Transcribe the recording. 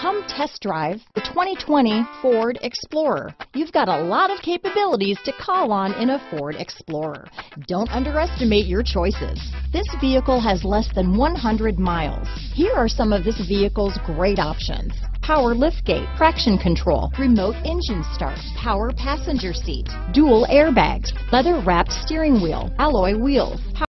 Come test drive the 2020 Ford Explorer. You've got a lot of capabilities to call on in a Ford Explorer. Don't underestimate your choices. This vehicle has less than 100 miles. Here are some of this vehicle's great options: power liftgate, traction control, remote engine start, power passenger seat, dual airbags, leather-wrapped steering wheel, alloy wheels,